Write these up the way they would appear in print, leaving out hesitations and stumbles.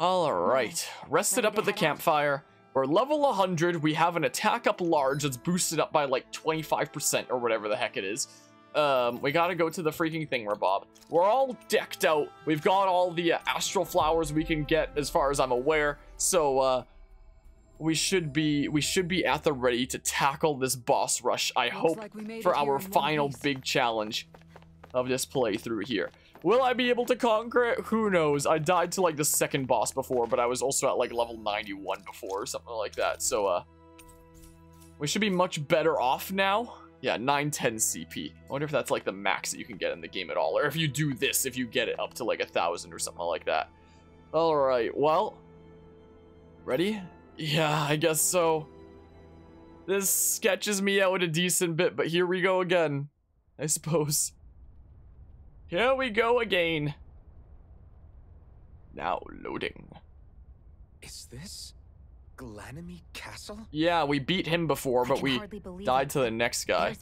All right, rested up at the campfire. We're level 100. We have an attack up large that's boosted up by like 25% or whatever the heck it is. We gotta go to the freaking thingamabob. We're all decked out. We've got all the astral flowers we can get, as far as I'm aware. So we should be at the ready to tackle this boss rush. I hope for our final big challenge of this playthrough here. Will I be able to conquer it? Who knows? I died to like the second boss before, but I was also at like level 91 before or something like that. So we should be much better off now. Yeah, 910 CP. I wonder if that's like the max that you can get in the game at all, or if you do this, if you get it up to like 1,000 or something like that. All right, well, ready? Yeah, I guess so. This sketches me out a decent bit, but here we go again, I suppose. Here we go again. Now loading. Is this Glanamy Castle? Yeah, we beat him before, but we died to the next guy.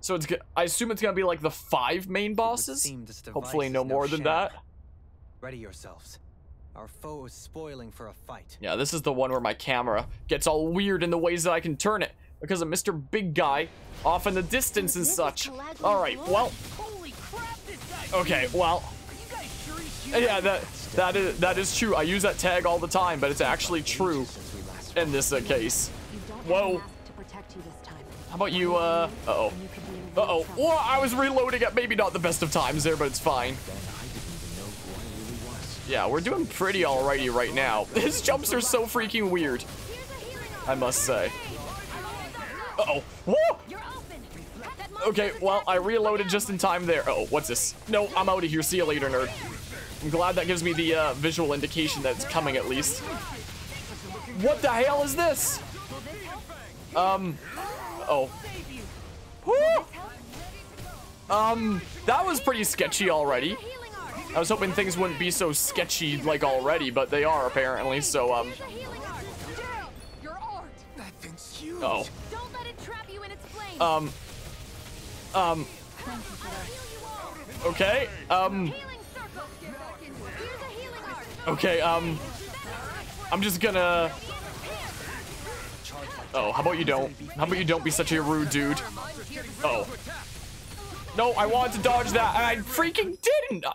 So it's I assume it's gonna be like the 5 main bosses. Hopefully no more than that. Ready yourselves. Our foe is spoiling for a fight. Yeah, this is the one where my camera gets all weird in the ways that I can turn it because of Mr. Big Guy off in the distance and such. All right, well. Okay, well, yeah, that is true. I use that tag all the time, but it's actually true in this case. Whoa. How about you, uh-oh. Uh-oh. Well, I was reloading at maybe not the best of times there, but it's fine. Yeah, we're doing pretty alrighty right now. His jumps are so freaking weird, I must say. Uh-oh. Whoa! Okay, well, I reloaded just in time there. Oh, what's this? No, I'm out of here. See you later, nerd. I'm glad that gives me the visual indication that it's coming, at least. What the hell is this? Oh. Woo! That was pretty sketchy already. I was hoping things wouldn't be so sketchy, like, already, but they are, apparently, so, Oh. Okay, I'm just gonna... Oh, how about you don't? How about you don't be such a rude dude? Oh. No, I wanted to dodge that, and I freaking didn't!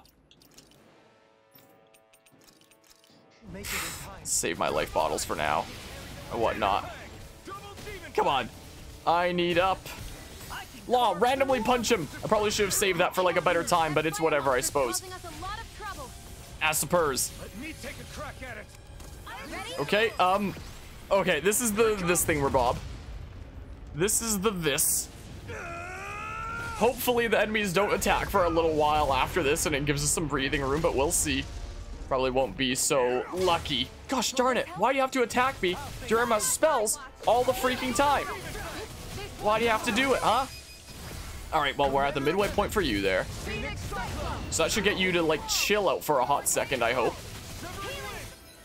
Save my life bottles for now, and whatnot. Come on. I need up. Law, randomly punch him. I probably should have saved that for like a better time, but it's whatever, I suppose. Asperger's. Okay, okay, this is the thingamabob. This is the this. Hopefully the enemies don't attack for a little while after this and it gives us some breathing room, but we'll see. Probably won't be so lucky. Gosh darn it, why do you have to attack me during my spells all the freaking time? Why do you have to do it, huh? All right, well, we're at the midway point for you there. So that should get you to, like, chill out for a hot second, I hope.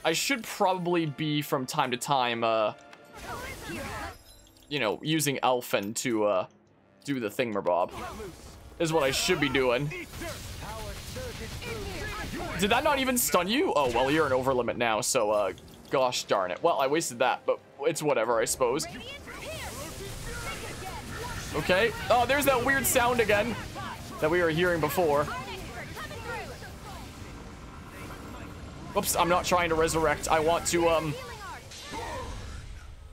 I should probably be, from time to time, you know, using Alphen to, do the thingamabob. Is what I should be doing. Did that not even stun you? Oh, well, you're an overlimit now, so, gosh darn it. Well, I wasted that, but it's whatever, I suppose. Okay. Oh, there's that weird sound again that we were hearing before. Oops, I'm not trying to resurrect. I want to,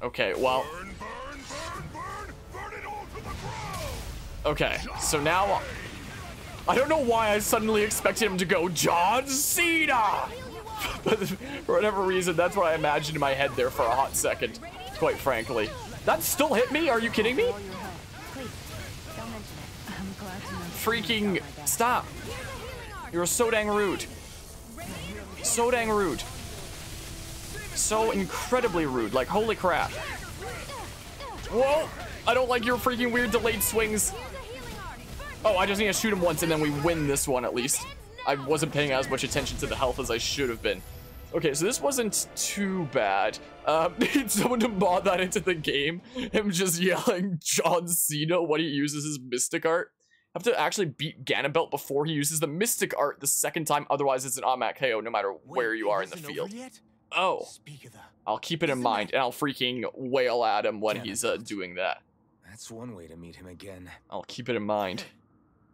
Okay, well... Okay, so now... I don't know why I suddenly expected him to go, John Cena! But for whatever reason, that's what I imagined in my head there for a hot second, quite frankly. That still hit me? Are you kidding me? Freaking stop. You're so dang rude. So dang rude. So incredibly rude. Like, holy crap. Whoa! I don't like your freaking weird delayed swings. Oh, I just need to shoot him once and then we win this one at least. I wasn't paying as much attention to the health as I should have been. Okay, so this wasn't too bad. Need someone to mod that into the game. Him just yelling John Cena when he uses his mystic art. have to actually beat Ganabelt before he uses the Mystic Art the second time, otherwise it's an automatic KO no matter where you are in the field. Oh, I'll keep it in mind, and I'll freaking wail at him when he's doing that. That's one way to meet him again. I'll keep it in mind.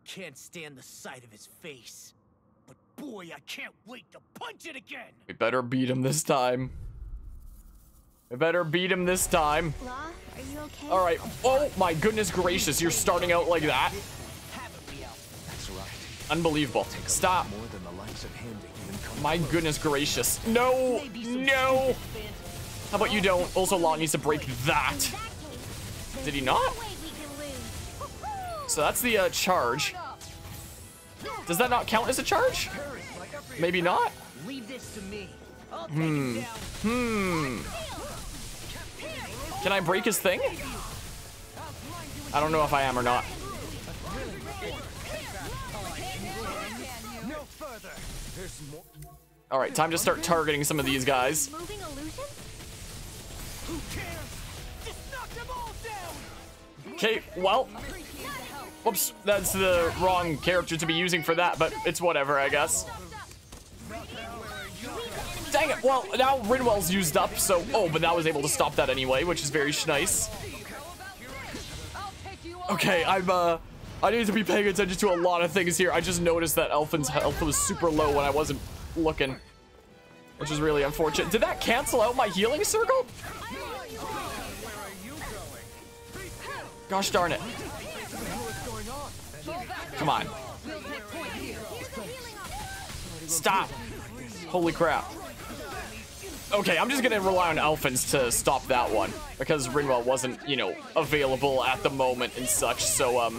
Can't stand the sight of his face, but boy, I can't wait to punch it again. We better beat him this time. I better beat him this time. Law, are you okay? All right. Oh my goodness gracious! You're starting out like that. That's right. Unbelievable. Stop. My goodness gracious. No, no. How about you don't? Also, Law needs to break that. Did he not? So that's the charge. Does that not count as a charge? Maybe not. Can I break his thing? I don't know if I am or not. All right, time to start targeting some of these guys. Okay, well, whoops, that's the wrong character to be using for that, but it's whatever, I guess. Dang it, well, now Rinwell's used up, so... Oh, but that was able to stop that anyway, which is very nice. Okay, I need to be paying attention to a lot of things here. I just noticed that Elfin's health was super low when I wasn't looking, which is really unfortunate. Did that cancel out my healing circle? Gosh darn it. Come on. Stop. Holy crap. Okay, I'm just gonna rely on Elfins to stop that one because Rinwell wasn't, you know, available at the moment and such. So, oh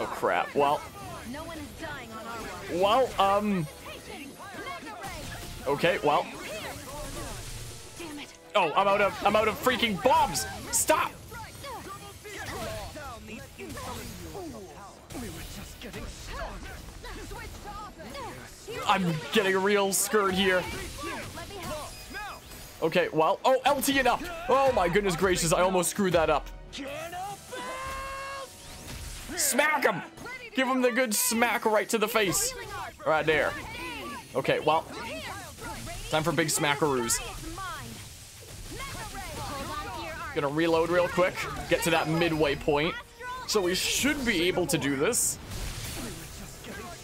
crap. Well, okay, well. Oh, I'm out of freaking bombs. Stop. I'm getting real scared here. Okay, well, oh, LT it up. Oh my goodness gracious, I almost screwed that up. Smack him. Give him the good smack right to the face. Right there. Okay, well, time for big smackaroos. Gonna reload real quick, get to that midway point. So we should be able to do this.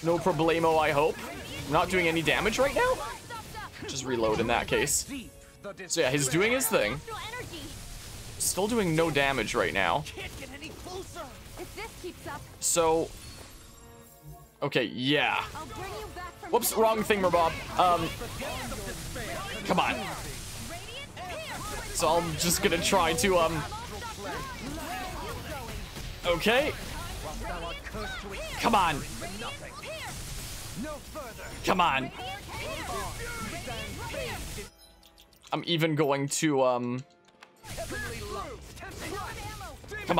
No problemo, I hope. I'm not doing any damage right now. Just reload in that case. So yeah, he's doing his thing. Still doing no damage right now. So, okay, yeah. Whoops, wrong thing, Bob. Come on. So I'm just gonna try to, okay. Come on. Come on. I'm even going to, Come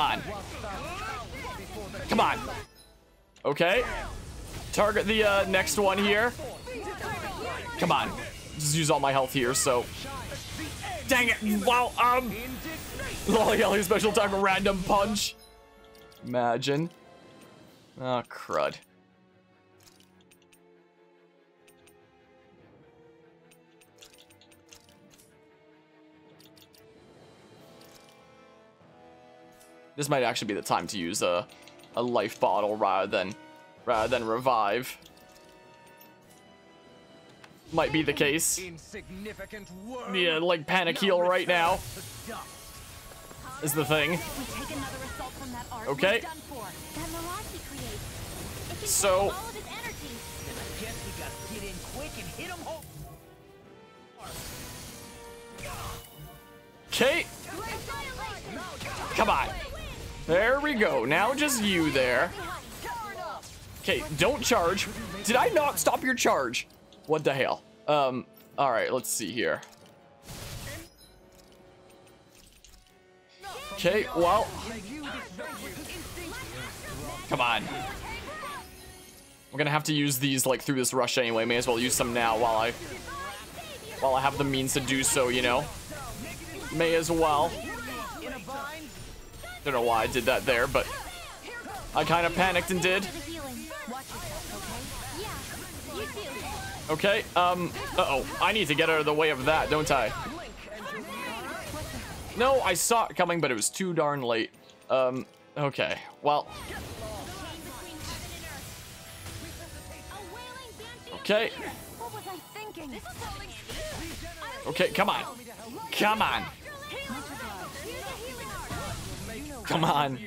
on. Come on. Okay. Target the next one here. Come on. Just use all my health here, so... Dang it. Wow. Lolly special time random punch. Imagine. Oh, crud. This might actually be the time to use a life bottle rather than revive. Might be the case. Yeah, like panic heal right now is the thing. Okay. So okay. Come on. There we go. Now just you there. Okay, don't charge. Did I not stop your charge? What the hell? All right, let's see here. Okay, well. Come on. We're gonna have to use these like through this rush anyway. May as well use some now while I have the means to do so, you know. May as well. Don't know why I did that there, but I kind of panicked and did. Okay, uh-oh. I need to get out of the way of that, don't I? No, I saw it coming, but it was too darn late. Okay, well. Okay. Okay, come on. Come on. Come on.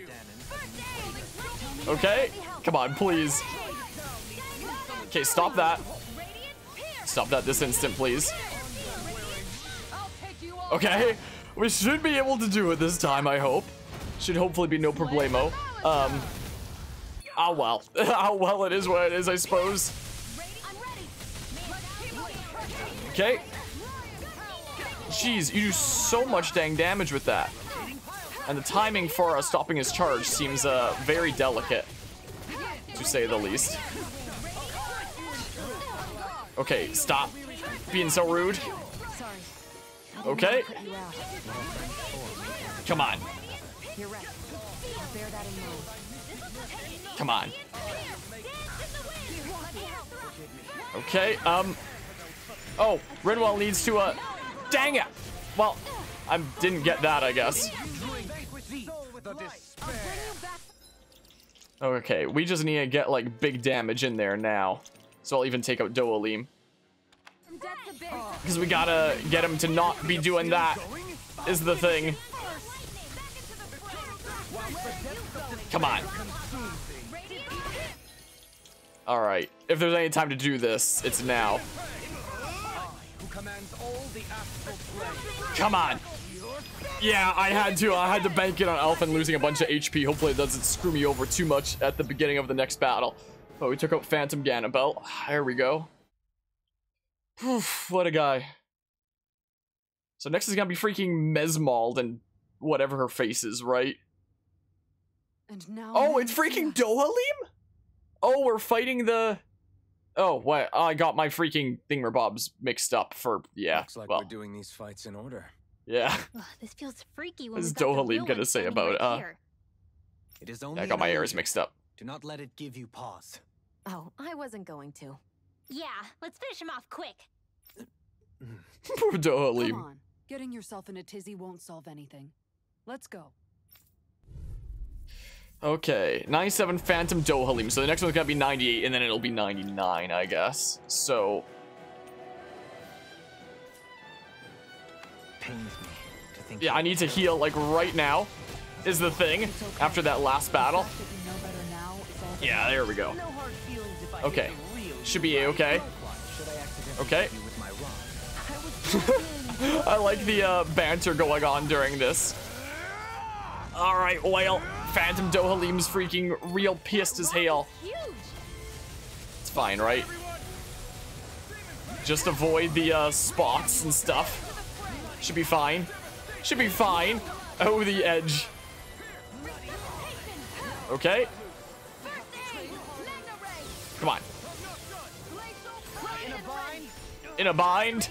Okay. Come on, please. Okay, stop that. Stop that this instant, please. Okay. We should be able to do it this time, I hope. Should hopefully be no problemo. Oh well. Oh well, it is what it is, I suppose. Okay. Jeez, you do so much dang damage with that. And the timing for stopping his charge seems very delicate, to say the least. Okay, stop being so rude. Okay. Come on. Come on. Okay, oh, Ridwell needs to, dang it! Well, I didn't get that, I guess. Okay, we just need to get, like, big damage in there now. So I'll even take out Dohalim. Because we gotta get him to not be doing that, is the thing. Come on. Alright, if there's any time to do this, it's now. Come on. Yeah, I had to bank it on Alpha and losing a bunch of HP. Hopefully it doesn't screw me over too much at the beginning of the next battle. But we took out Phantom Ganabelt. Here we go. Oof, what a guy. So next is gonna be freaking Bezbald and whatever her face is, right? And now oh, it's freaking Dohalim? Oh, we're fighting the... Oh, wait, I got my freaking thingamabobs mixed up for, yeah, looks like well. We're doing these fights in order. Yeah. Ugh, this feels freaky when what is Dohalim gonna say about, it is only I got my errors mixed up. Do not let it give you pause. Oh, I wasn't going to. Yeah, let's finish him off quick. Poor Dohalim. Come on, getting yourself in a tizzy won't solve anything. Let's go. Okay, 97 Phantom Dohalim. So the next one's gonna be 98, and then it'll be 99, I guess. So. Pains me to think yeah, I need to heal like right now. Is the thing okay. After that last battle? Yeah, there we go. Okay, should be okay. Okay. I like the banter going on during this. All right, well. Phantom Dohalim's freaking real pissed as hell. It's fine, right? Just avoid the spots and stuff. Should be fine. Should be fine. Oh, the edge. Okay. Come on. In a bind.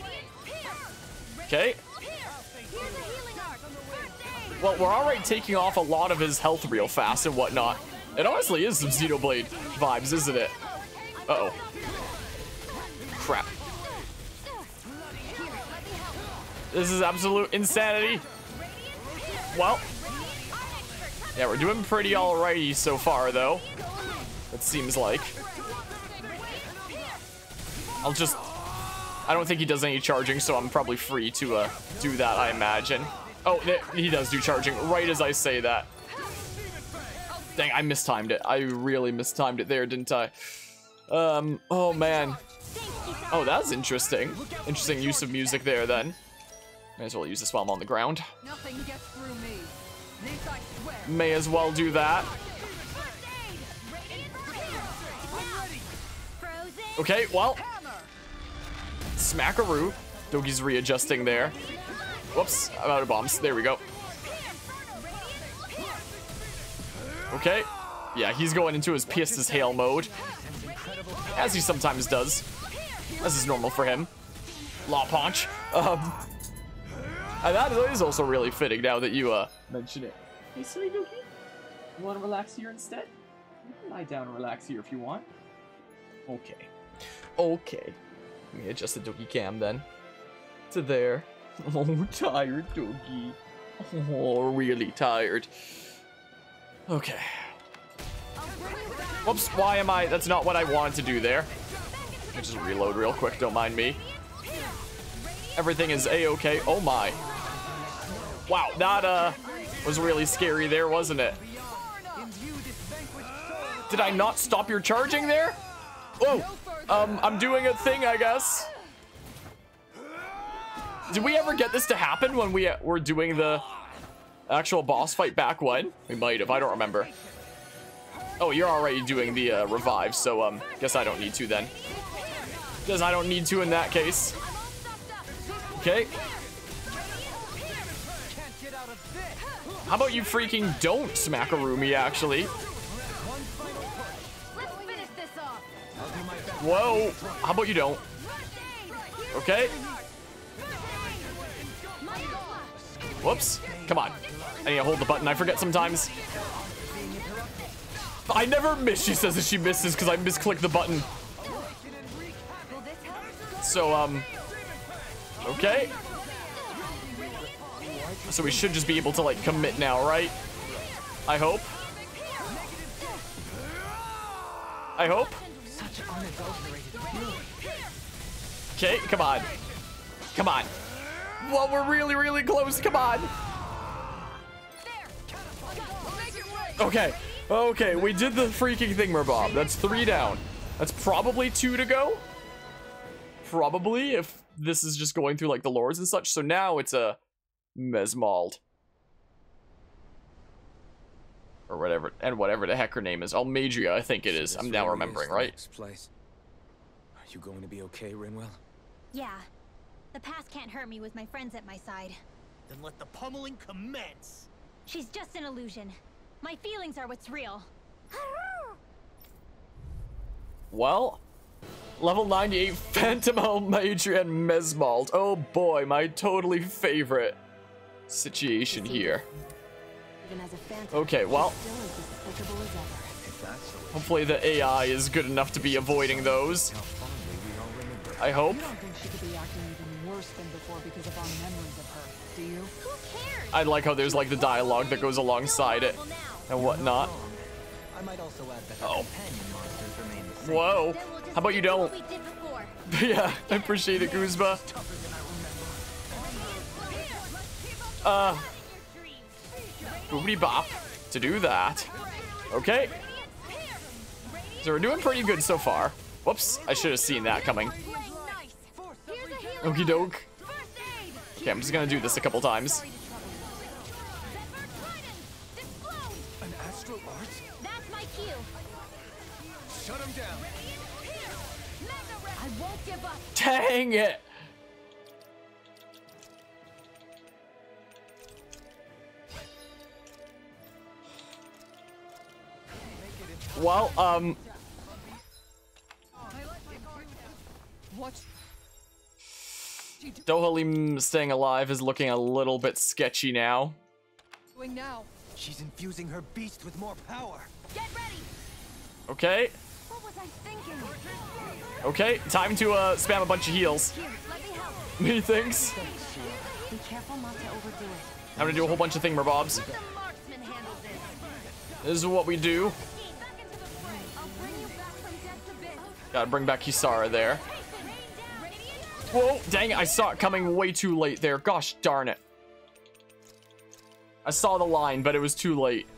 Okay. Well, we're already taking off a lot of his health real fast and whatnot. It honestly is some Xenoblade vibes, isn't it? Uh-oh. Crap. This is absolute insanity. Well. Yeah, we're doing pretty alrighty so far, though. It seems like. I'll just... I don't think he does any charging, so I'm probably free to do that, I imagine. Oh, he does do charging right as I say that. Dang, I mistimed it. I really mistimed it there, didn't I? Oh, man. Oh, that's interesting. Interesting use of music there, then. May as well use this while I'm on the ground. May as well do that. Okay, well. Smackaroo. Dogi's readjusting there. Whoops, I'm out of bombs. There we go. Okay. Yeah, he's going into his pissed as hail mode. As he sometimes does. This is normal for him. Law punch. And that is also really fitting now that you mention it. You want to relax here instead? You can lie down and relax here if you want. Okay. Okay. Let me adjust the doggy cam then. To there. Oh, tired doggy. Oh, really tired. Okay. Whoops, why am I? That's not what I wanted to do there. I just reload real quick, don't mind me. Everything is a-okay. Oh my. Wow, that was really scary there, wasn't it? Did I not stop your charging there? Oh, I'm doing a thing, I guess. Did we ever get this to happen when we were doing the actual boss fight back when? We might have, I don't remember. Oh, you're already doing the revive, so guess I don't need to then. Guess I don't need to in that case. Okay. How about you freaking don't smackaroo me, actually? Whoa. How about you don't? Okay. Whoops. Come on. I need to hold the button. I forget sometimes. I never miss, she says that she misses because I misclick the button. So, okay. So we should just be able to, like, commit now, right? I hope. I hope. Okay, come on. Come on. Well, we're really, really close. Come on. Okay. Okay, we did the freaking thing, Merbob. That's 3 down. That's probably 2 to go. Probably, if this is just going through, like, the lords and such. So now it's a Bezbald. Or whatever. And whatever the heck her name is. Almeidrea, I think it is. I'm now remembering, right? Place. Are you going to be okay, Renwell? Yeah. The past can't hurt me with my friends at my side. Then let the pummeling commence. She's just an illusion. My feelings are what's real. Well, level 98 Phantom Almeidrea and Bezbald. Oh boy, my totally favorite situation here. Okay, well, hopefully the AI is good enough to be avoiding those. I hope. I like how there's like the dialogue that goes alongside it and whatnot. Oh. Whoa. How about you don't? Yeah, I appreciate it, Kuzma. Boobity bop to do that. Okay. So we're doing pretty good so far. Whoops, I should have seen that coming. Okie doke. Okay, I'm just gonna do this a couple times. Dang it! Well, Dohalim staying alive is looking a little bit sketchy now. She's infusing her beast with more power. Get ready. Okay. What was I thinking? Okay, time to spam a bunch of heals. Methinks. Be careful not to overdo it. I'm gonna do a whole bunch of thingamabobs. This is what we do. Gotta bring back Kisara there. Whoa, dang it, I saw it coming way too late there. Gosh darn it. I saw the line, but it was too late.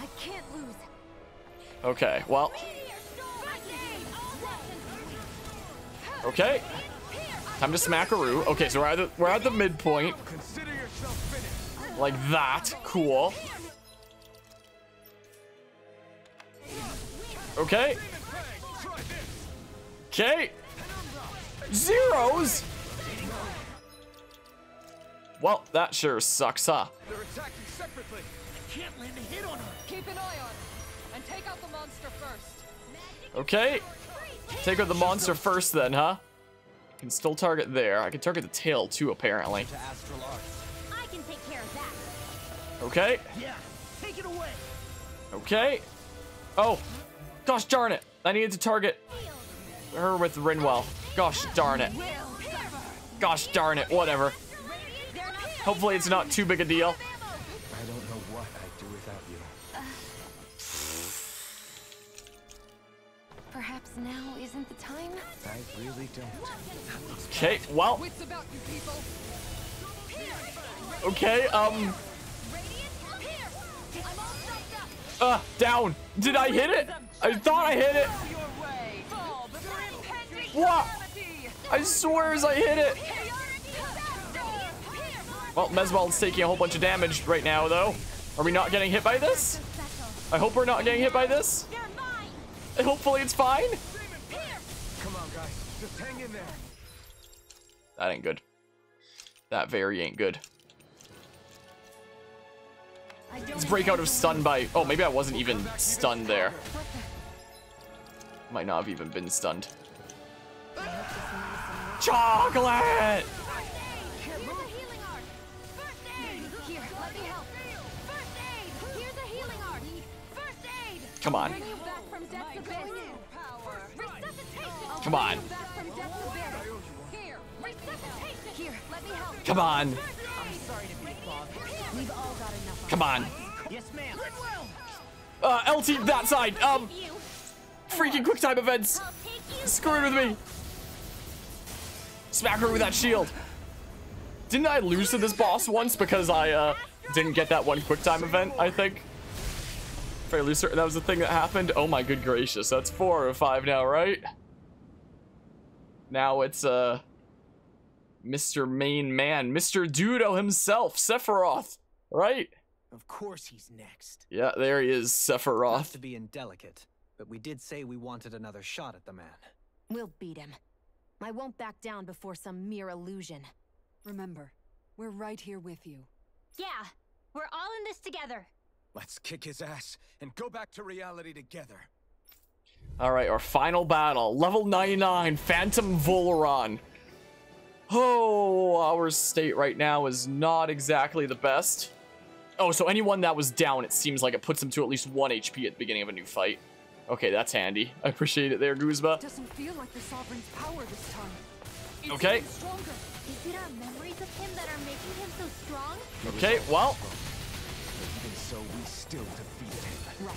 I can't lose. Okay, well. Okay. Time to smackaroo. Okay, so we're at the midpoint. Like that. Cool. Okay. Okay. Zeros! Well, that sure sucks, huh? They're attacking separately. I can't land a hit on her. Keep an eye on her and take out the monster first. Okay. Take out the monster first then, huh? I can still target there. I can target the tail too, apparently. I can take care of that. Okay. Yeah. Take it away. Okay. Oh, gosh darn it! I needed to target her with Rinwell. Gosh darn it. Gosh darn it. Whatever. Hopefully it's not too big a deal. I don't know what I'd do without you. Perhaps now isn't the time. I really don't. Okay. Well. Okay. Down. Did I hit it? I thought I hit it. What? I swear as I hit it. Well, Mezbald's taking a whole bunch of damage right now, though. Are we not getting hit by this? I hope we're not getting hit by this. And hopefully it's fine. Come on, guys. Just hang in there. That ain't good. That very ain't good. Let's break out of stun by... Oh, maybe I wasn't even stunned there. Might not have even been stunned. Chocolate! Come on. Come on. Come on. Come on. LT that side. Freaking quick time events. Screwing with me. Smack her with that shield. Didn't I lose to this boss once because I didn't get that one quick time event? I think. That was the thing that happened. Oh my good gracious, that's 4 or 5 now, right? Now it's Mr. Main Man, Mr. Dudo himself, Sephiroth, right? Of course he's next. Yeah, there he is, Sephiroth. Not to be indelicate, but we did say we wanted another shot at the man. We'll beat him. I won't back down before some mere illusion. Remember, we're right here with you. Yeah, we're all in this together. Let's kick his ass and go back to reality together. All right, our final battle. Level 99, Phantom Vholran. Oh, our state right now is not exactly the best. Oh, so anyone that was down, it seems like it puts them to at least 1 HP at the beginning of a new fight. Okay, that's handy. I appreciate it there, Guzma. Doesn't feel like the Sovereign's power this time. Okay. Is it our memories of him that are making him so strong? Okay, well... So we still defeat him. Right.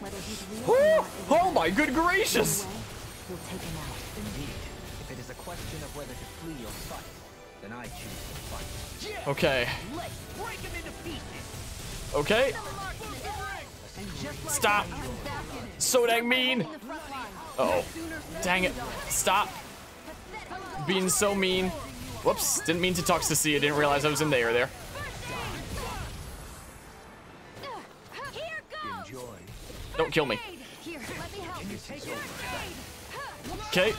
Whether he's real oh my good gracious! We'll take him out. Indeed. If it is a question of whether to flee or fight, then I choose to fight. Yeah. Okay. Let's break him into pieces. Okay. Stop. So dang mean. Uh oh. Dang it. Stop. Being so mean. Whoops. Didn't mean to toxicity. I didn't realize I was in the air there. Don't kill me. Okay.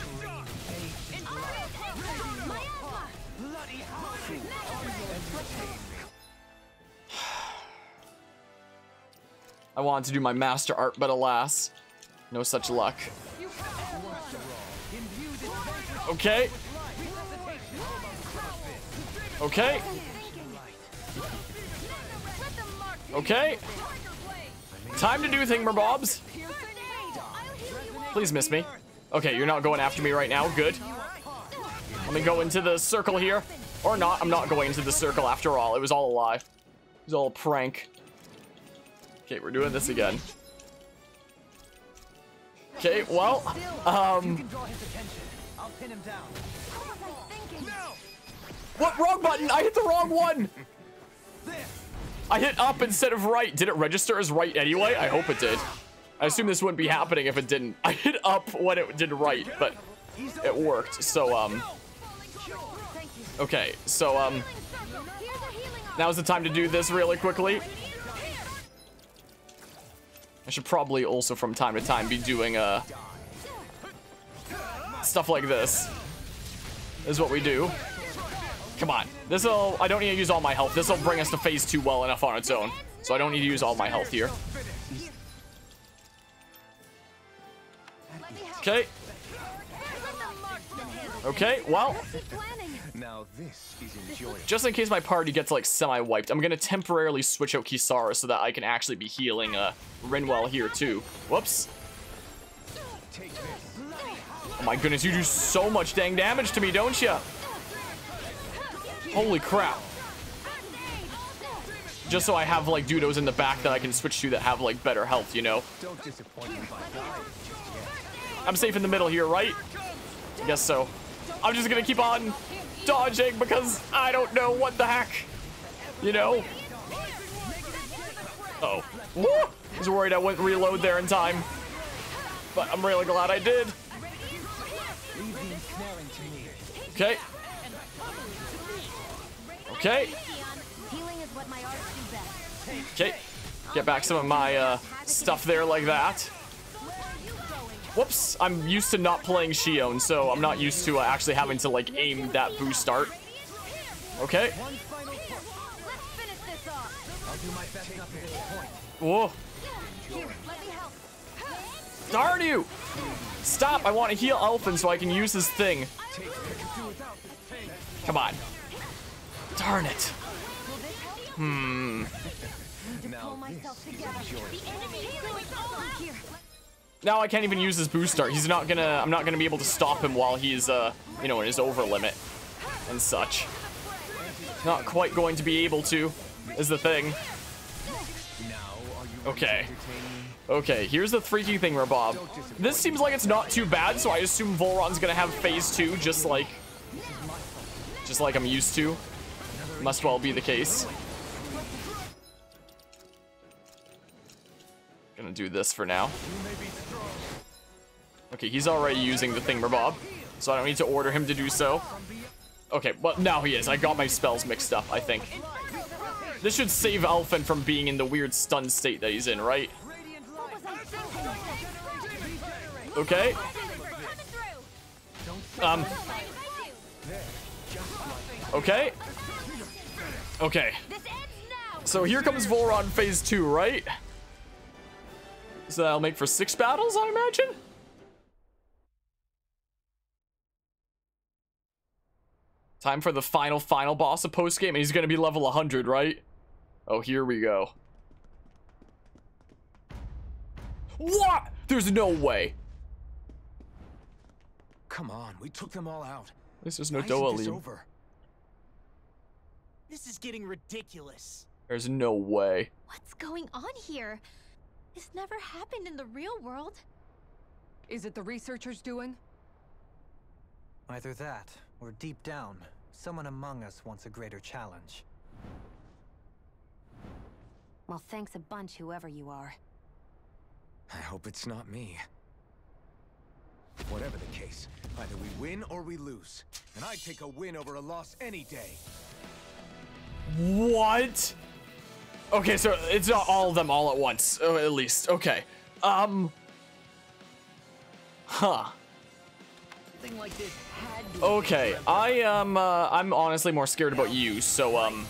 I wanted to do my master art, but alas, no such luck. Okay. Okay. Okay. Time to do thingamabobs. Please miss me. Okay, you're not going after me right now. Good. Let me go into the circle here. Or not. I'm not going into the circle after all. It was all a lie. It was all a prank. Okay, we're doing this again. Okay, well, what? Wrong button! I hit the wrong one! I hit up instead of right. Did it register as right anyway? I hope it did. I assume this wouldn't be happening if it didn't. I hit up when it did right, but it worked. So, okay. So, now's the time to do this really quickly. I should probably also from time to time be doing, stuff like this. This is what we do. Come on. This'll... I don't need to use all my health. This'll bring us to phase 2 well enough on its own. So I don't need to use all my health here. Okay. Okay, well. Now this is enjoyable. Just in case my party gets like semi-wiped, I'm gonna temporarily switch out Kisara so that I can actually be healing Renwell here too. Whoops. Oh my goodness, you do so much dang damage to me, don't you? Holy crap. Just so I have like dudos in the back that I can switch to that have like better health, you know? I'm safe in the middle here, right? I guess so. I'm just gonna keep on dodging because I don't know what the heck, you know? Uh-oh. Woo! I was worried I wouldn't reload there in time, but I'm really glad I did. Okay. Okay. Okay. Get back some of my stuff there like that. Whoops, I'm used to not playing Shion, so I'm not used to actually having to like aim that boost start. Okay. Whoa. Darn you! Stop, I want to heal Elfin so I can use this thing. Come on. Darn it. Hmm. Now I can't even use his boost start. He's not gonna, I'm not gonna be able to stop him while he's, you know, in his over limit and such. Not quite going to be able to, is the thing. Okay. Okay, here's the freaky thing, Rabob. This seems like it's not too bad, so I assume Vholran's gonna have phase two, just like I'm used to. Must well be the case. Gonna do this for now. Okay, he's already using the thingamabob, so I don't need to order him to do so. Okay, but now he is. I got my spells mixed up, I think. This should save Elfin from being in the weird stun state that he's in, right? Okay. Okay. Okay. So here comes Vholran phase two, right? So that'll make for 6 battles, I imagine? Time for the final boss of postgame, and he's gonna be level 100, right? Oh, here we go. What? There's no way. Come on, we took them all out. At least there's no Dohalim. This is getting ridiculous. There's no way. What's going on here? This never happened in the real world. Is it the researchers doing? Either that, or deep down, someone among us wants a greater challenge. Well, thanks a bunch, whoever you are. I hope it's not me. Whatever the case, either we win or we lose. And I'd take a win over a loss any day. What? Okay, so it's not all of them all at once, at least. Okay. Huh. Okay, I am, I'm honestly more scared about you, so, I'm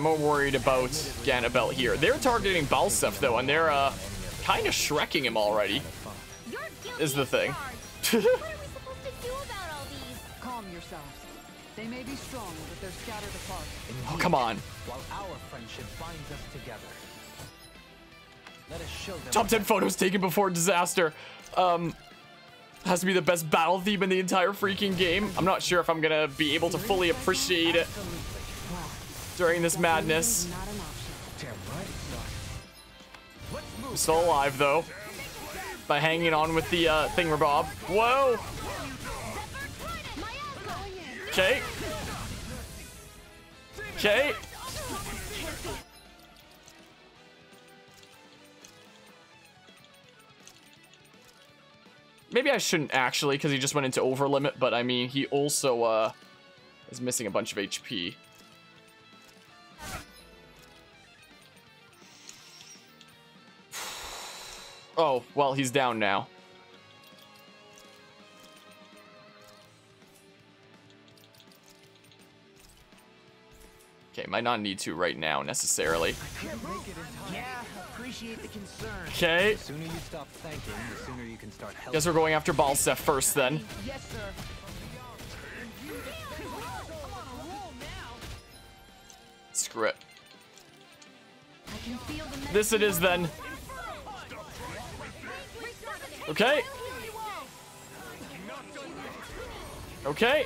more worried about Ganabelt here. They're targeting Balseph, though, and they're, kind of shrekking him already, is the thing. They may be strong, but they're scattered apart. Oh, come on. While our friendship binds us together. Let us show them. Top 10 photos taken before disaster. Has to be the best battle theme in the entire freaking game. I'm not sure if I'm gonna be able to fully appreciate it during this madness. I'm still alive though, by hanging on with the thingamabob. Whoa. Okay. Okay. Maybe I shouldn't actually, because he just went into over limit, but I mean, he also is missing a bunch of HP. Oh, well, he's down now. Might not need to right now necessarily. Okay. Guess we're going after Balseph first then. Screw it. This it is then. Okay. Okay.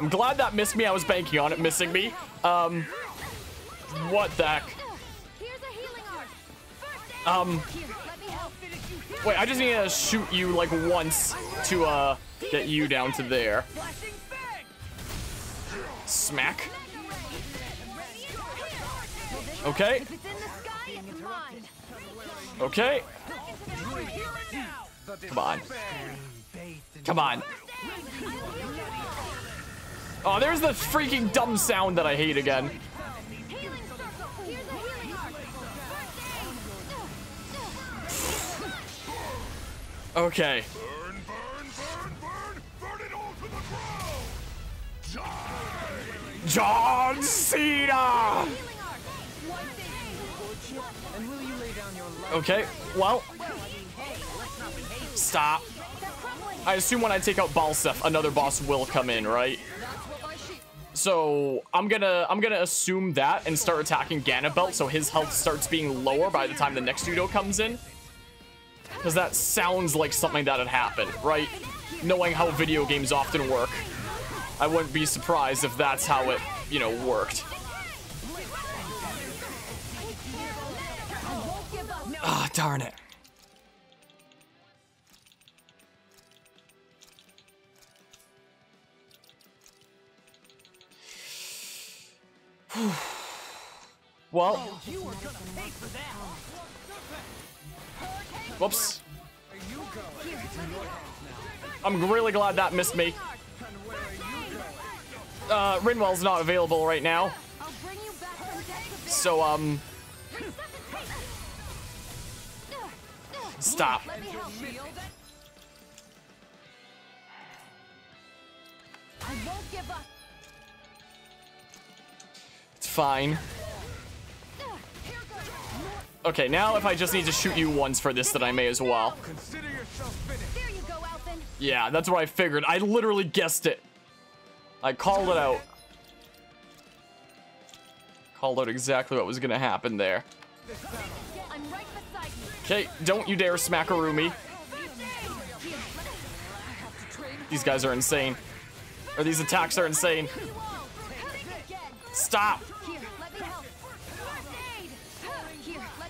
I'm glad that missed me. I was banking on it missing me. What the heck? Wait, I just need to shoot you like once to get you down to there. Smack. Okay. Okay. Come on. Come on. Oh, there's the freaking dumb sound that I hate again. Okay. John Cena! Okay, well. Stop. I assume when I take out Balseph, another boss will come in, right? So I'm gonna assume that and start attacking Ganabelt, so his health starts being lower by the time the next Udo comes in. Because that sounds like something that'd happen, right? Knowing how video games often work, I wouldn't be surprised if that's how it, you know, worked. Ah, oh, darn it. Well, whoops. I'm really glad that missed me. Rinwell's not available right now, so stop. I won't give up. It's fine. Okay, now if I just need to shoot you once for this, then I may as well. Yeah, that's what I figured. I literally guessed it. I called it out. Called out exactly what was gonna happen there. Okay, don't you dare smackaroo me. These guys are insane. Or these attacks are insane. Stop.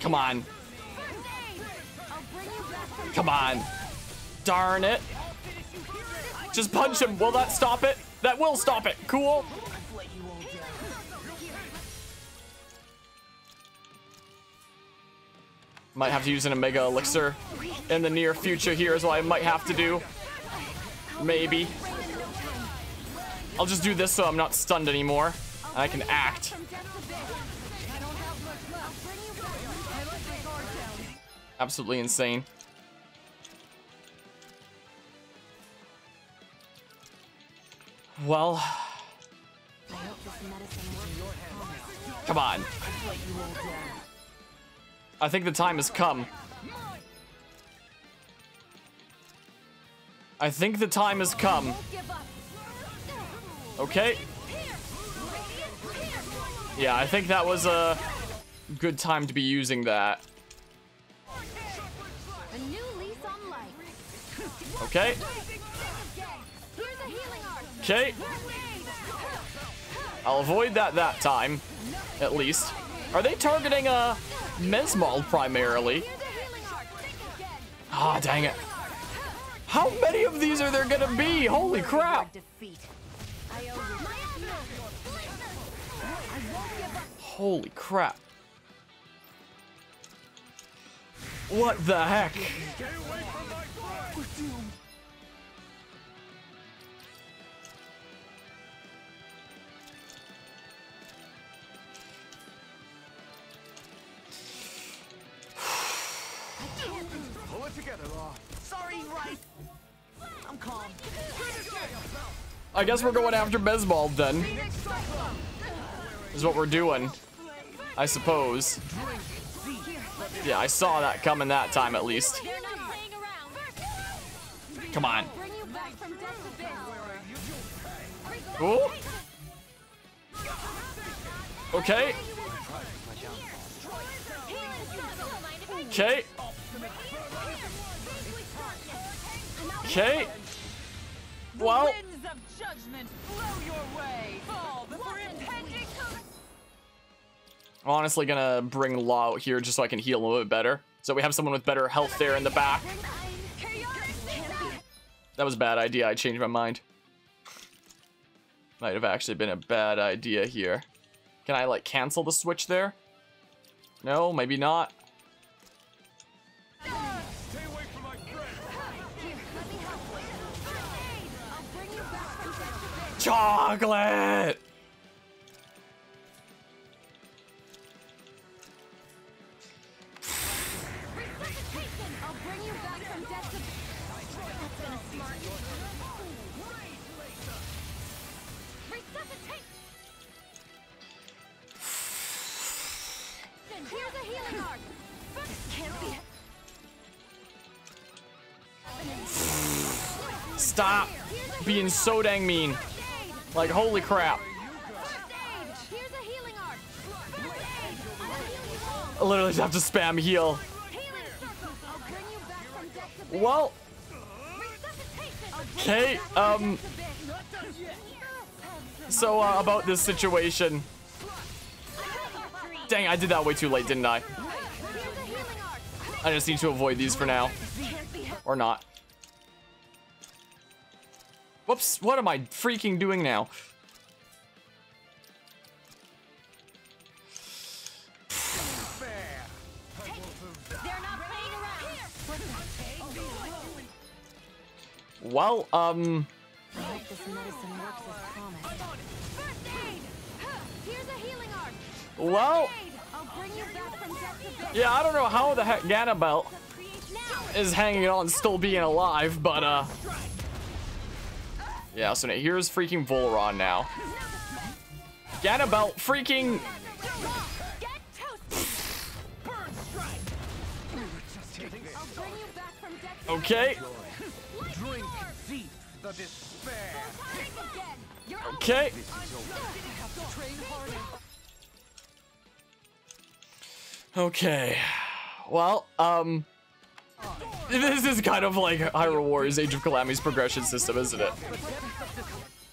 Come on. Come on. Darn it. Just punch him. Will that stop it? That will stop it. Cool. Might have to use an Omega Elixir in the near future here is what I might have to do. Maybe. I'll just do this so I'm not stunned anymore. And I can act. Absolutely insane. Well. Come on. I think the time has come. I think the time has come. Okay. Yeah, I think that was a good time to be using that. Okay. Okay. I'll avoid that time, at least. Are they targeting Mesmald primarily? Ah, dang it! How many of these are there gonna be? Holy crap! Holy crap! What the heck? I guess we're going after Bezbald then. is what we're doing, I suppose. Yeah, I saw that coming that time at least. Come on. Cool. Okay. Okay. Okay. Wow. I'm honestly gonna bring Law out here just so I can heal a little bit better. So we have someone with better health there in the back. That was a bad idea. I changed my mind. Might have actually been a bad idea here. Can I like cancel the switch there? No, maybe not. Chocolate! Stop being so dang mean. Like, holy crap. I literally just have to spam heal. Well. Okay, so, about this situation. Dang, I did that way too late, didn't I? I just need to avoid these for now. Or not. Whoops, what am I freaking doing now? Well, well, yeah, I don't know how the heck Ganabelt is hanging on and still being alive, but, yeah, so here's freaking Vholran now. Ganabelt freaking... Okay. Okay. Okay. Well, this is kind of like Hyrule Warriors Age of Calamy's progression system, isn't it?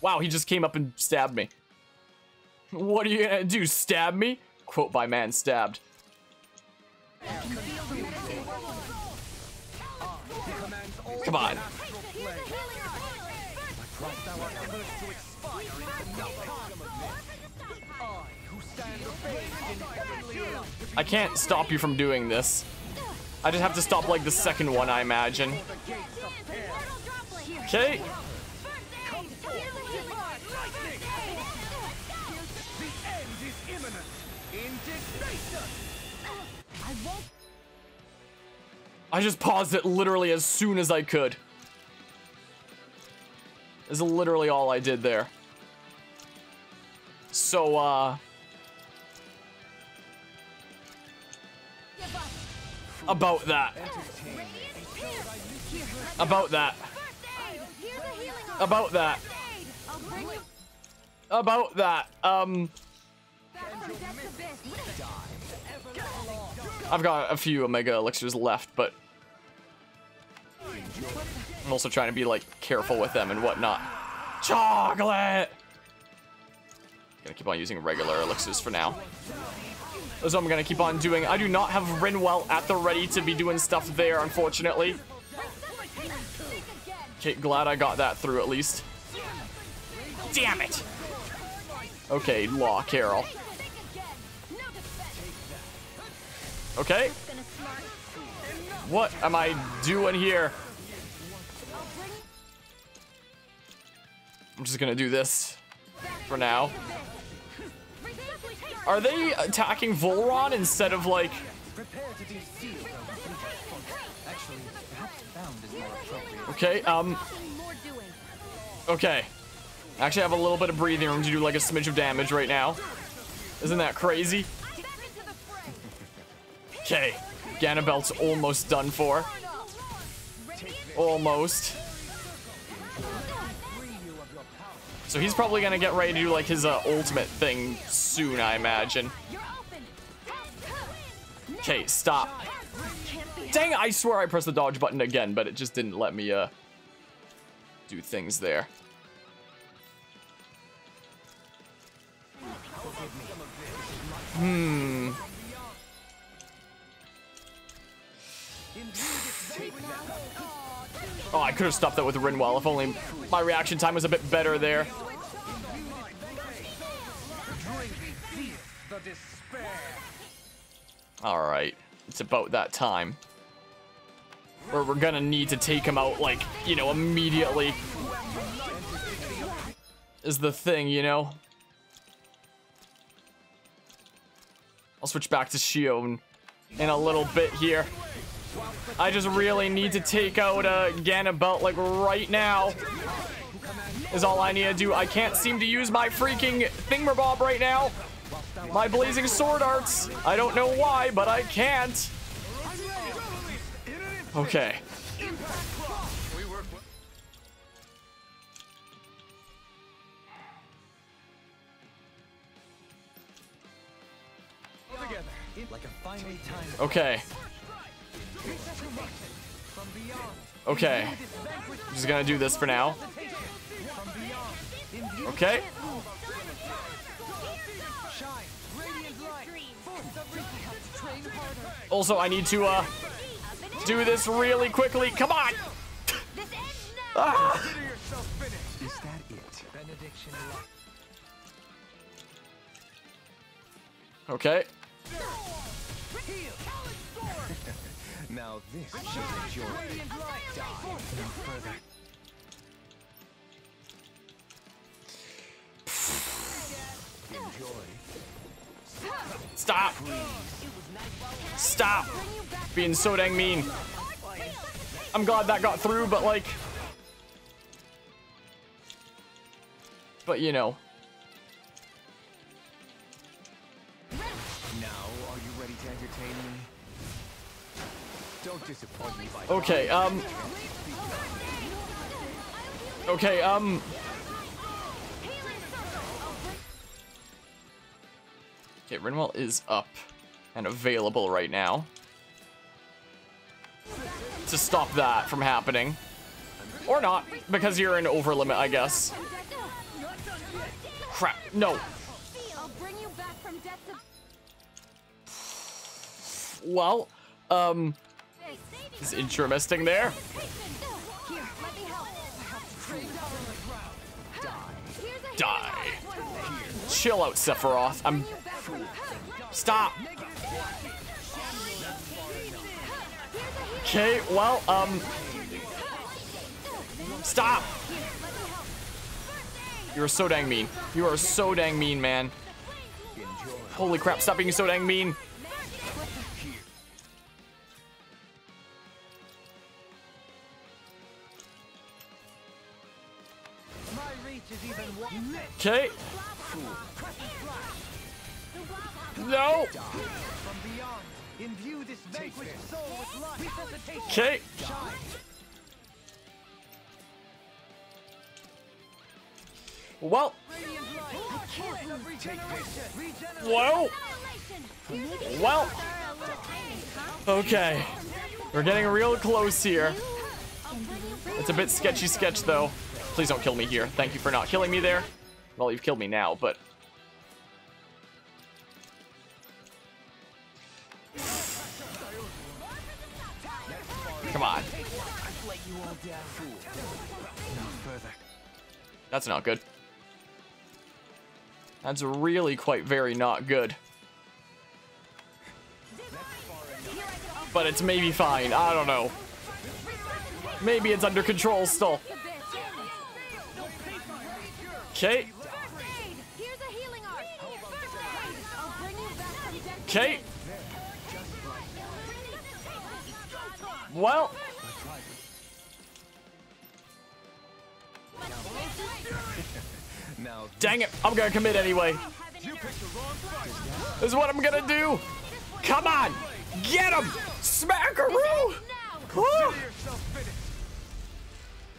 Wow, he just came up and stabbed me. What are you gonna do, stab me? Quote by man stabbed. Come on. I can't stop you from doing this. I just have to stop like the second one, I imagine. Okay. I just paused it literally as soon as I could. Is literally all I did there. So, about that. About that. About that. About that. I've got a few Omega Elixirs left, but I'm also trying to be like careful with them and whatnot. Chocolate! Gonna keep on using regular elixirs for now. That's what I'm gonna keep on doing. I do not have Rinwell at the ready to be doing stuff there, unfortunately. Okay, glad I got that through at least. Damn it! Okay, Law Carol. Okay. What am I doing here? I'm just gonna do this for now. Are they attacking Vholran instead of like... Okay, okay. Actually, I have a little bit of breathing room to do like a smidge of damage right now. Isn't that crazy? Okay, Ganabelt's almost done for. Almost. So he's probably gonna get ready to do like his ultimate thing soon, I imagine. Okay, stop. Dang, I swear I pressed the dodge button again, but it just didn't let me do things there. Hmm. Oh, I could have stopped that with Rinwell if only my reaction time was a bit better there. Alright, it's about that time. Where we're gonna need to take him out, like, you know, immediately. Is the thing, you know? I'll switch back to Shion in a little bit here. I just really need to take out Ganabelt, like, right now. Is all I need to do. I can't seem to use my freaking thingamabob right now. My blazing sword arts. I don't know why, but I can't. Okay. Okay. Okay. I'm just gonna do this for now. Okay. Also, I need to do this really quickly. Come on! Ah. Okay. Now this is your further. Enjoy. Stop! Stop! Being so dang mean. I'm glad that got through, but like... But you know. Now, are you ready to entertain me? Okay, Okay, Rinwell is up and available right now to stop that from happening. Or not, because you're in over limit, I guess. Crap, no. Well, it's interesting there. Die. Chill out, Sephiroth. I'm... Stop. Okay, well, Stop. You are so dang mean. You are so dang mean, man. Holy crap, stop being so dang mean. Okay. No. Okay. Well. Whoa. Well. Okay. We're getting real close here. It's a bit sketchy though. Please don't kill me here. Thank you for not killing me there. Well, you've killed me now, but... Come on. That's not good. That's really quite very not good. But it's maybe fine. I don't know. Maybe it's under control still. Okay. Okay. Well. Dang it. I'm going to commit anyway. This is what I'm gonna do. Come on, get him, smackaroo!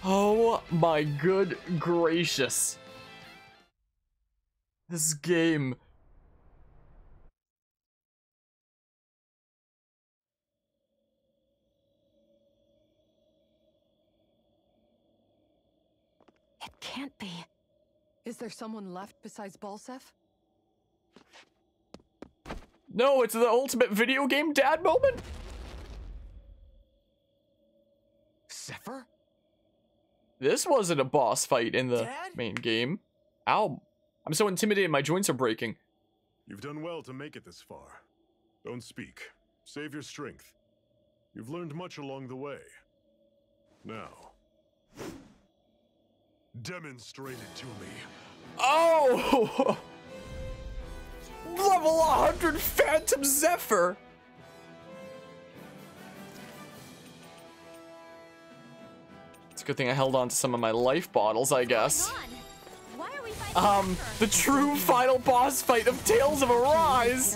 Oh my good gracious. This game. It can't be. Is there someone left besides Balseph? No, it's the ultimate video game dad moment. Zephyr? This wasn't a boss fight in the main game. Ow. I'm so intimidated, my joints are breaking. You've done well to make it this far. Don't speak. Save your strength. You've learned much along the way. Now, demonstrate it to me. Oh! Level 100 Phantom Zephyr! It's a good thing I held on to some of my life bottles, I guess. The true final boss fight of Tales of Arise!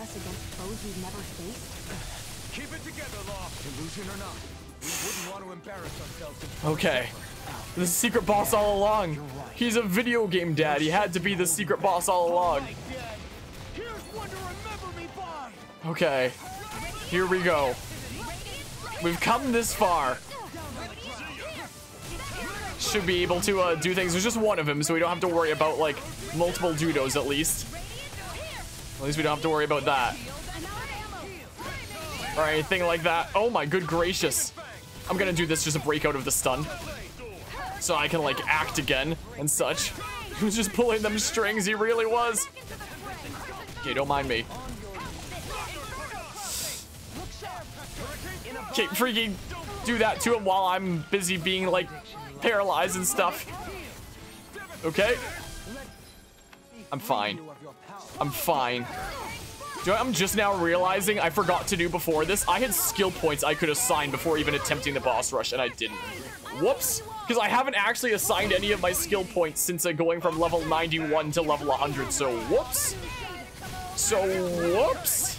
Okay. The secret boss all along. He's a video game dad. He had to be the secret boss all along. Okay. Here we go. We've come this far. Should be able to do things. There's just one of him, so we don't have to worry about, like, multiple judos at least. At least we don't have to worry about that. Or anything like that. Oh my good gracious. I'm gonna do this just a breakout of the stun. So I can, like, act again and such. He was just pulling them strings, he really was. Okay, don't mind me. Okay, freaking do that to him while I'm busy being, like, paralyzed and stuff. Okay. I'm fine. I'm fine. Do you know what I'm just now realizing I forgot to do before this? I had skill points I could assign before even attempting the boss rush, and I didn't. Whoops. Because I haven't actually assigned any of my skill points since going from level 91 to level 100, so whoops. So whoops.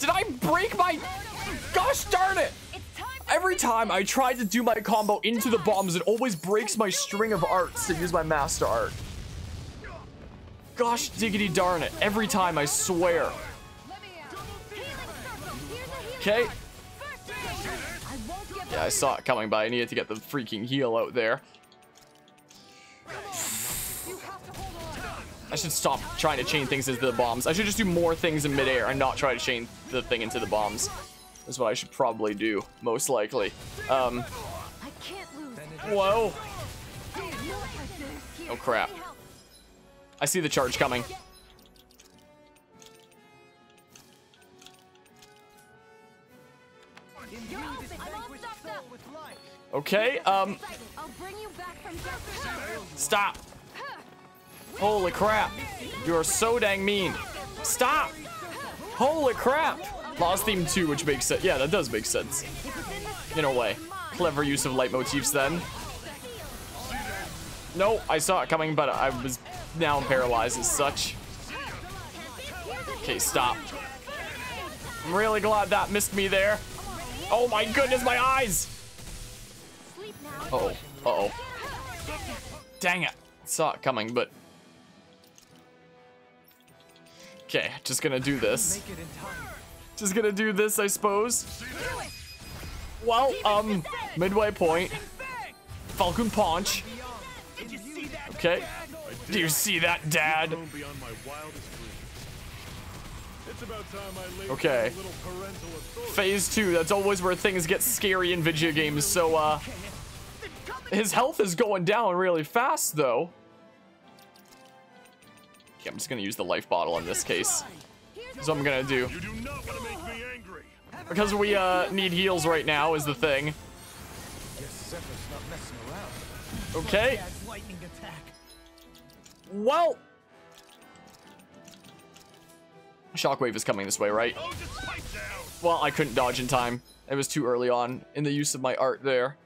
Did I break my... Gosh darn it! Every time I try to do my combo into the bombs, it always breaks my string of arts to use my master art. Gosh diggity darn it. Every time, I swear. Okay. Yeah, I saw it coming, but I needed to get the freaking heal out there. I should stop trying to chain things into the bombs. I should just do more things in midair and not try to chain the thing into the bombs. That's what I should probably do, most likely. Whoa. Oh, crap. I see the charge coming. Okay, stop. Holy crap. You are so dang mean. Stop. Holy crap. Lost theme 2, which makes sense. Yeah, that does make sense. In a way. Clever use of leitmotifs then. No, I saw it coming, but I was now paralyzed as such. Okay, stop. I'm really glad that missed me there. Oh my goodness, my eyes! Uh-oh, uh-oh. Dang it. Saw it coming, but... Okay, just gonna do this. Just gonna do this, I suppose. Well, midway point. Falcon Punch. Okay. Do you see that, Dad? Okay. Phase 2. That's always where things get scary in video games. So, his health is going down really fast, though. Okay, I'm just gonna use the life bottle in this case. That's what I'm gonna do. Because we need heals right now is the thing. Okay. Well. Shockwave is coming this way, right? Well, I couldn't dodge in time. It was too early on in the use of my art there.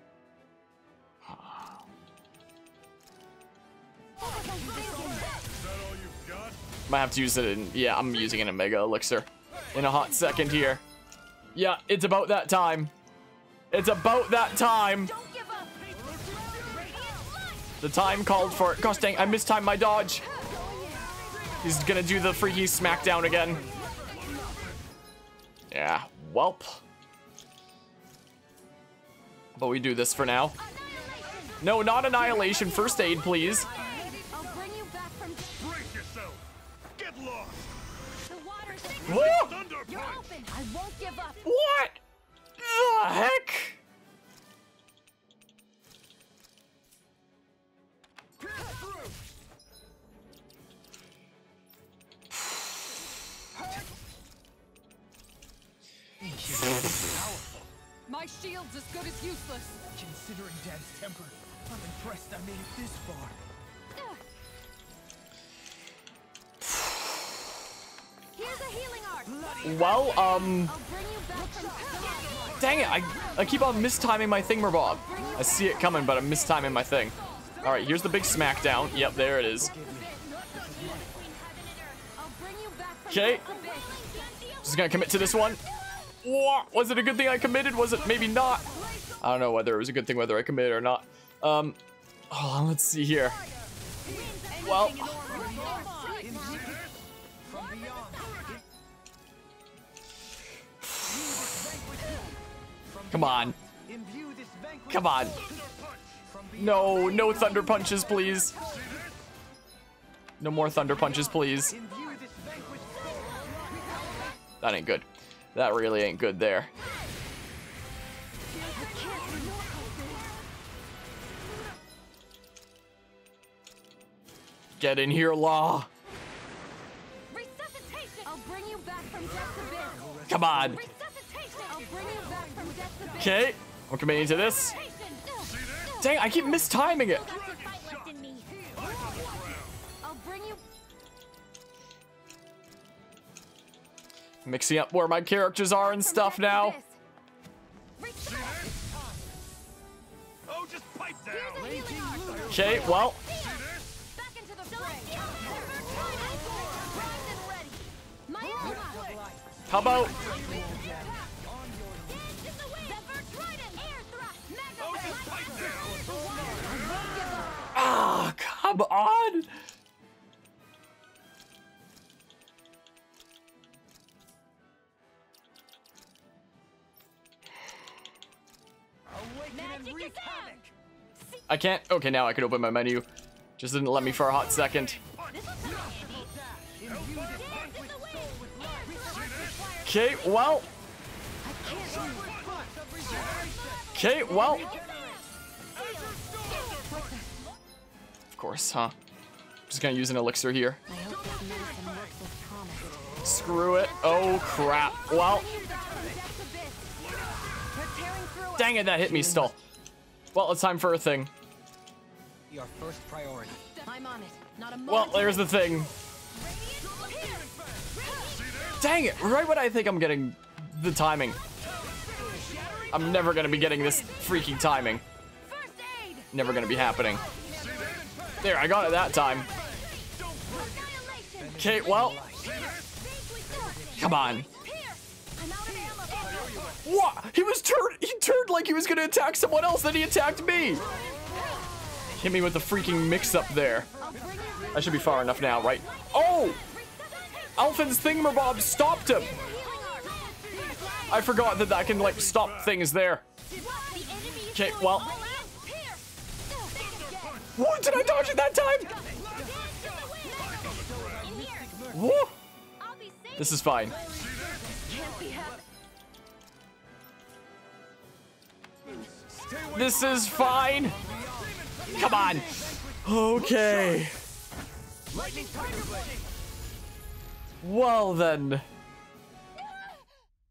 Might have to use it in... Yeah, I'm using an Omega Elixir in a hot second here. Yeah, it's about that time. It's about that time. The time called for it. Gosh dang, I mistimed my dodge. He's gonna do the freaky smackdown again. Yeah, welp. But we do this for now. No, not Annihilation. First aid, please. What? What the heck? My shield's as good as useless. Considering Dad's temper, I'm impressed I made it this far. Well, dang it, I keep on mistiming my thingmabob. I see it coming, but I'm mistiming my thing. Alright, here's the big smackdown. Yep, there it is. Okay. Just gonna commit to this one. Was it a good thing I committed? Was it maybe not? I don't know whether it was a good thing whether I committed or not. Oh, let's see here. Well... Come on. Come on. No, no thunder punches, please. No more thunder punches, please. That ain't good. That really ain't good there. Get in here, Law. Come on. Okay, I'm committing to this. Dang, I keep mistiming it. Mixing up where my characters are and stuff now. Okay, well. How about... Ah, come on! I can't. Okay, now I can open my menu. Just didn't let me for a hot second. Okay, well. Okay, well. Course, huh? Just gonna use an elixir here. Screw it. Oh crap. Well, dang it, that hit me still. Well, it's time for a thing. Your first priority. I'm on it. Not a well, there's the thing. Dang it, right when I think I'm getting the timing. I'm never gonna be getting this freaking timing. Never gonna be happening. There, I got it that time. Okay, well. Come on. What? He was turned. He turned like he was going to attack someone else, then he attacked me. Hit me with the freaking mix-up there. I should be far enough now, right? Oh! Alphin's thingamabob stopped him. I forgot that I can, like, stop things there. Okay, well. What? Did I dodge it that time? Whoa. This is fine. This is fine. Come on. Okay. Well then.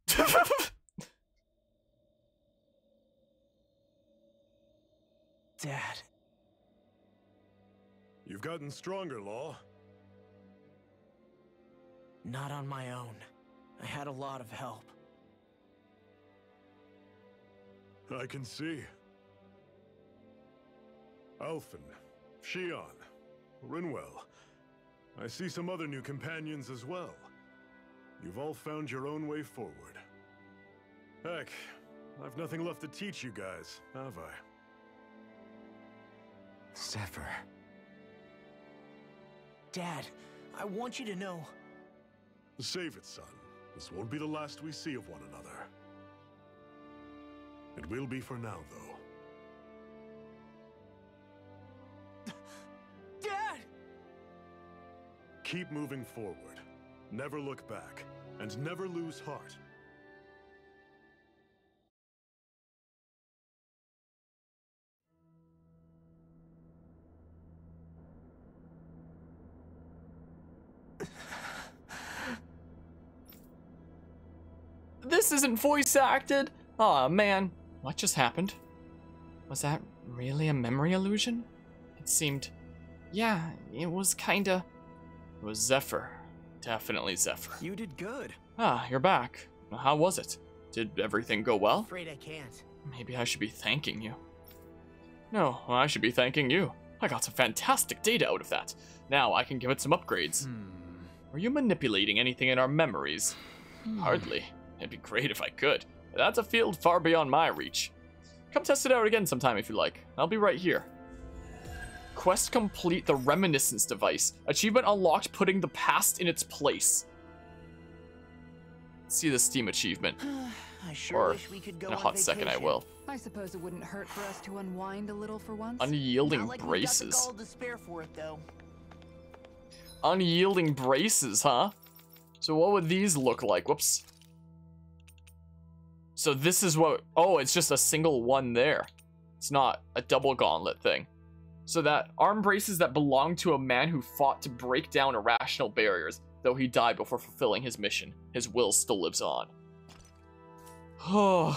Dad. You've gotten stronger, Law. Not on my own. I had a lot of help. I can see. Alphen, Shion, Rinwell. I see some other new companions as well. You've all found your own way forward. Heck, I've nothing left to teach you guys, have I? Zephyr. Dad, I want you to know... Save it, son. This won't be the last we see of one another. It will be for now, though. Dad! Keep moving forward. Never look back. And never lose heart. This isn't voice acted. Aw, man. What just happened? Was that really a memory illusion? It seemed... yeah, it was kinda... It was Zephyr. Definitely Zephyr. You did good. Ah, you're back. How was it? Did everything go well? I'm afraid I can't. Maybe I should be thanking you. No, I should be thanking you. I got some fantastic data out of that. Now I can give it some upgrades. Are you manipulating anything in our memories? Hardly. It'd be great if I could. That's a field far beyond my reach. Come test it out again sometime if you like. I'll be right here. Quest complete the Reminiscence Device. Achievement unlocked, putting the past in its place. Let's see the Steam achievement. I sure wish we could go in a hot second I will. I suppose it wouldn't hurt for us to unwind a little for once. Unyielding braces. Not like we got the gold to spare for it, though. Unyielding braces, huh? So what would these look like? Whoops. So this is what... oh, it's just a single one there. It's not a double gauntlet thing. So that arm braces that belong to a man who fought to break down irrational barriers, though he died before fulfilling his mission. His will still lives on. Oh,